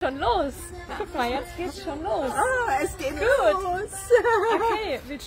Schon los. Guck mal, jetzt geht's schon los. Ah, es geht gut los. Okay, willst du?